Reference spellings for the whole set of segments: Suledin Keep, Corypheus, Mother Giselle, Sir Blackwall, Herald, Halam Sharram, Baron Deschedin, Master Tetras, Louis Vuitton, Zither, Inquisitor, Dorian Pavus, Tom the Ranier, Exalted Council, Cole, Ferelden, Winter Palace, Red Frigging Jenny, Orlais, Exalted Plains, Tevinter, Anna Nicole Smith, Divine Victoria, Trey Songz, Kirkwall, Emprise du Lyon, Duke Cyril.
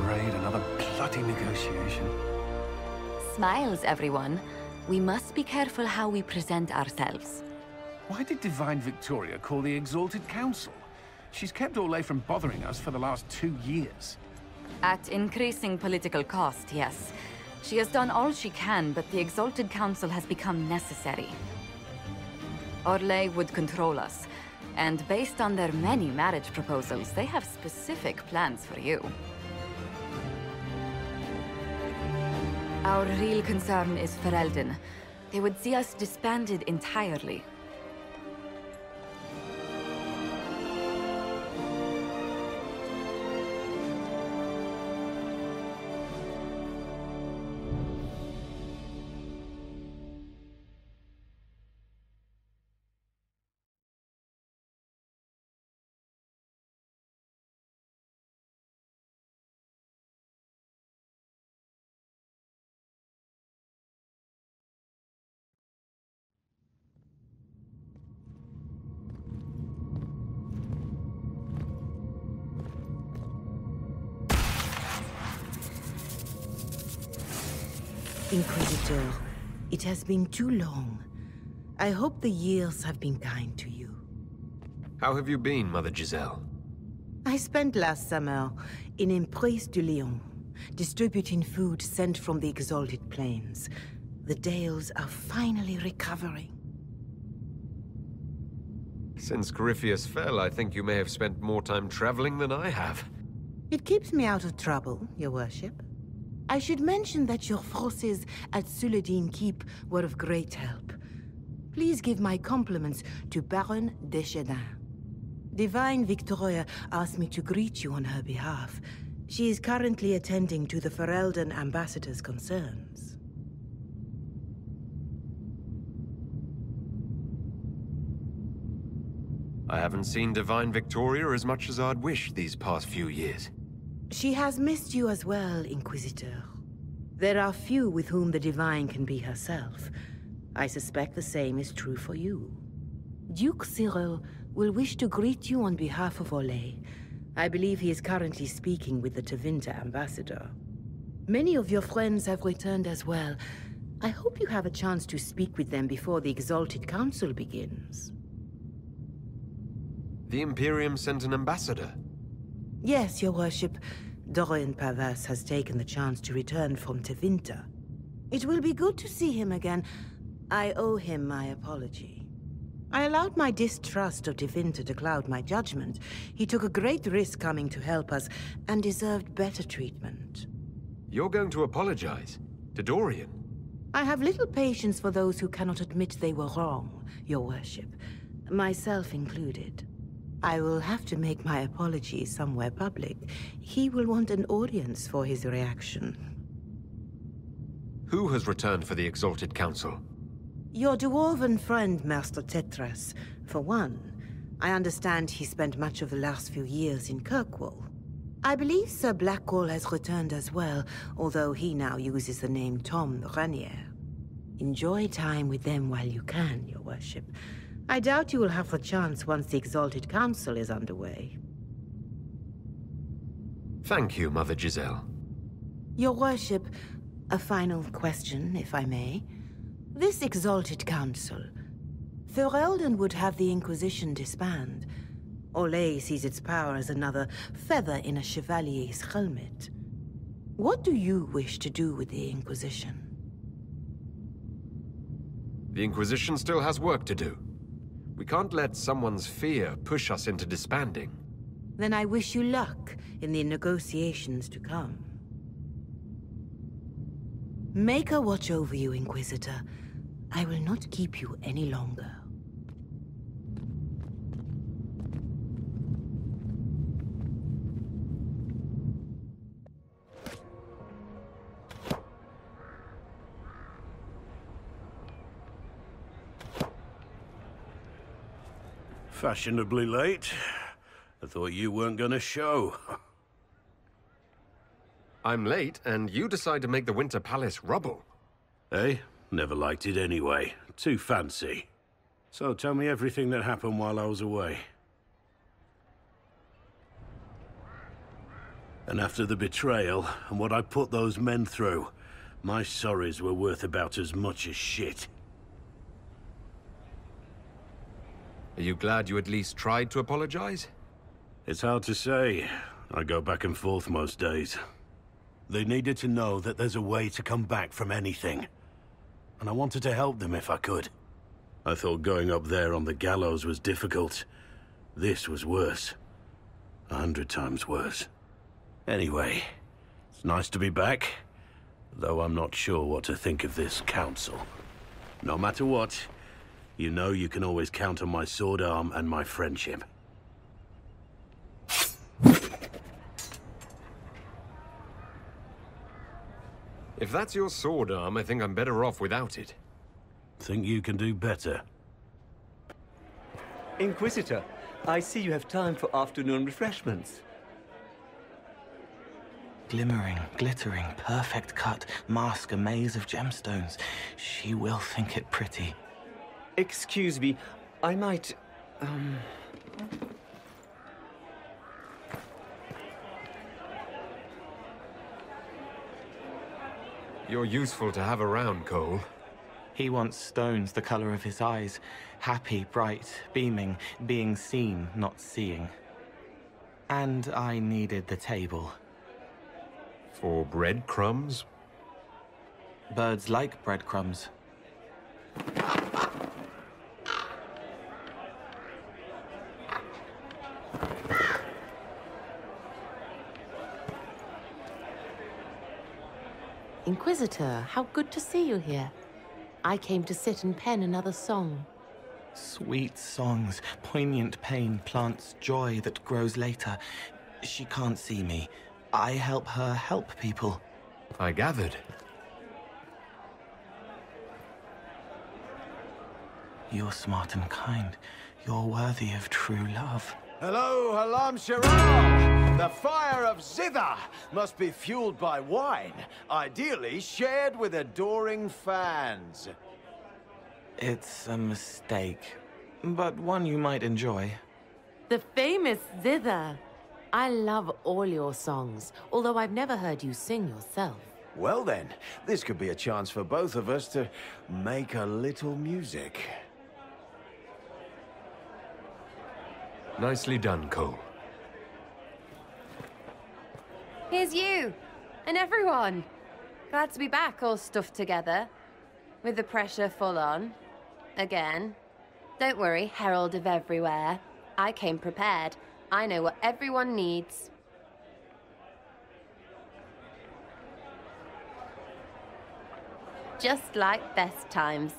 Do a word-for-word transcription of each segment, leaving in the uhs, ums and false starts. parade, another bloody negotiation. Smiles, everyone. We must be careful how we present ourselves. Why did Divine Victoria call the Exalted Council? She's kept Orlais from bothering us for the last two years. At increasing political cost, yes. She has done all she can, but the Exalted Council has become necessary. Orlais would control us, and based on their many marriage proposals, they have specific plans for you. Our real concern is Ferelden. They would see us disbanded entirely. Inquisitor, it has been too long. I hope the years have been kind to you. How have you been, Mother Giselle? I spent last summer in Emprise du Lyon, distributing food sent from the Exalted Plains. The Dales are finally recovering. Since Corypheus fell, I think you may have spent more time traveling than I have. It keeps me out of trouble, Your Worship. I should mention that your forces at Suledin Keep were of great help. Please give my compliments to Baron Deschedin. Divine Victoria asked me to greet you on her behalf. She is currently attending to the Ferelden ambassador's concerns. I haven't seen Divine Victoria as much as I'd wish these past few years. She has missed you as well, Inquisitor. There are few with whom the Divine can be herself. I suspect the same is true for you. Duke Cyril will wish to greet you on behalf of Orlais. I believe he is currently speaking with the Tevinter ambassador. Many of your friends have returned as well. I hope you have a chance to speak with them before the Exalted Council begins. The Imperium sent an ambassador? Yes, Your Worship. Dorian Pavus has taken the chance to return from Tevinter. It will be good to see him again. I owe him my apology. I allowed my distrust of Tevinter to cloud my judgment. He took a great risk coming to help us, and deserved better treatment. You're going to apologize? To Dorian? I have little patience for those who cannot admit they were wrong, Your Worship. Myself included. I will have to make my apology somewhere public. He will want an audience for his reaction. Who has returned for the Exalted Council? Your dwarven friend, Master Tetras, for one. I understand he spent much of the last few years in Kirkwall. I believe Sir Blackwall has returned as well, although he now uses the name Tom the Ranier. Enjoy time with them while you can, Your Worship. I doubt you will have a chance once the Exalted Council is underway. Thank you, Mother Giselle. Your Worship, a final question, if I may. This Exalted Council, Ferelden would have the Inquisition disband. Orlais sees its power as another feather in a chevalier's helmet. What do you wish to do with the Inquisition? The Inquisition still has work to do. We can't let someone's fear push us into disbanding. Then I wish you luck in the negotiations to come. Make her watch over you, Inquisitor. I will not keep you any longer. Fashionably late. I thought you weren't gonna show. I'm late, and you decide to make the Winter Palace rubble. Eh? Never liked it anyway. Too fancy. So tell me everything that happened while I was away. And after the betrayal and what I put those men through, my sorries were worth about as much as shit. Are you glad you at least tried to apologize? It's hard to say. I go back and forth most days. They needed to know that there's a way to come back from anything. And I wanted to help them if I could. I thought going up there on the gallows was difficult. This was worse. A hundred times worse. Anyway, it's nice to be back. Though I'm not sure what to think of this council. No matter what, you know you can always count on my sword arm and my friendship. If that's your sword arm, I think I'm better off without it. Think you can do better? Inquisitor, I see you have time for afternoon refreshments. Glimmering, glittering, perfect cut, mask a maze of gemstones. She will think it pretty. Excuse me, I might... um... You're useful to have around, Cole. He wants stones the color of his eyes. Happy, bright, beaming, being seen, not seeing. And I needed the table. For breadcrumbs? Birds like breadcrumbs. Inquisitor, how good to see you here. I came to sit and pen another song. Sweet songs, poignant pain plants joy that grows later. She can't see me. I help her help people. I gathered. You're smart and kind. You're worthy of true love. Hello, Halam Sharram! The fire of Zither must be fueled by wine, ideally shared with adoring fans. It's a mistake, but one you might enjoy. The famous Zither! I love all your songs, although I've never heard you sing yourself. Well then, this could be a chance for both of us to make a little music. Nicely done, Cole. Here's you, and everyone. Glad to be back, all stuffed together. With the pressure full on. Again. Don't worry, Herald of Everywhere. I came prepared. I know what everyone needs. Just like best times.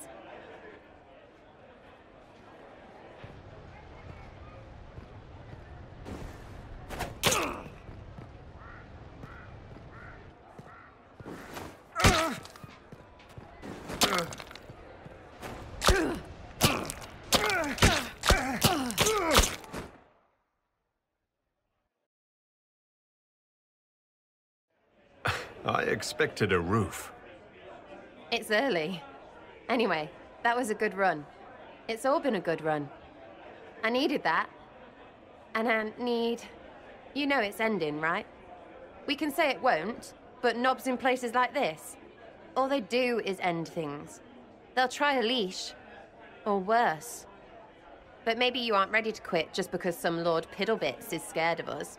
I expected a roof. It's early. Anyway, that was a good run. It's all been a good run. I needed that. And I need... You know it's ending, right? We can say it won't, but knobs in places like this. All they do is end things. They'll try a leash. Or worse. But maybe you aren't ready to quit just because some Lord Piddlebits is scared of us.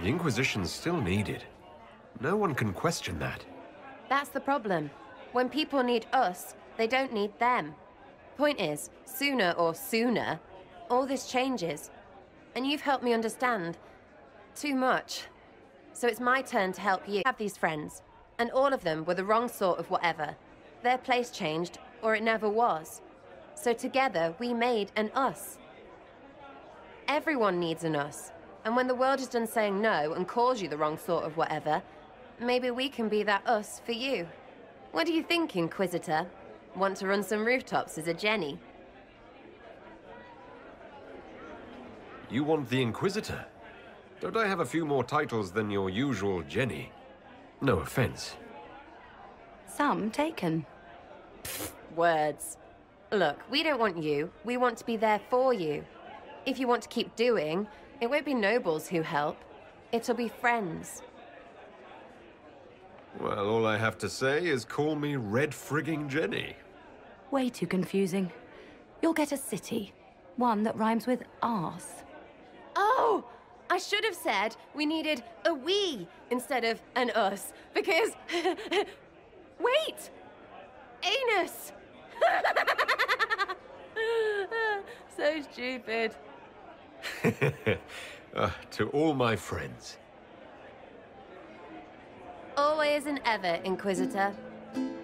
The Inquisition's still needed. No one can question that. That's the problem. When people need us, they don't need them. Point is, sooner or sooner, all this changes. And you've helped me understand. Too much. So it's my turn to help you. I have these friends, and all of them were the wrong sort of whatever. Their place changed, or it never was. So together, we made an us. Everyone needs an us. And when the world is done saying no and calls you the wrong sort of whatever, maybe we can be that us for you. What do you think, Inquisitor? Want to run some rooftops as a Jenny? You want the Inquisitor? Don't I have a few more titles than your usual Jenny? No offense. Some taken. Pfft, words. Look, we don't want you. We want to be there for you. if you want to keep doing, it won't be nobles who help. It'll be friends. Well, all I have to say is call me Red Frigging Jenny. Way too confusing. You'll get a city. One that rhymes with arse. Oh! I should have said we needed a we instead of an us, because... Wait! Anus! So stupid. uh, to all my friends. Always and ever, Inquisitor.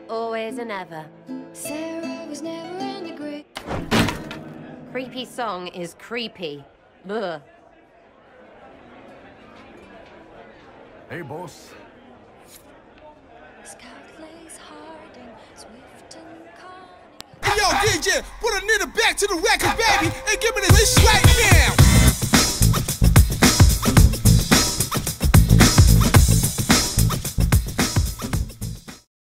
Always and ever. Sarah was never in the group. Creepy song is creepy. Ugh. Hey, boss. Yo, D J, put a nigga back to the record, baby, and give me this shit right now.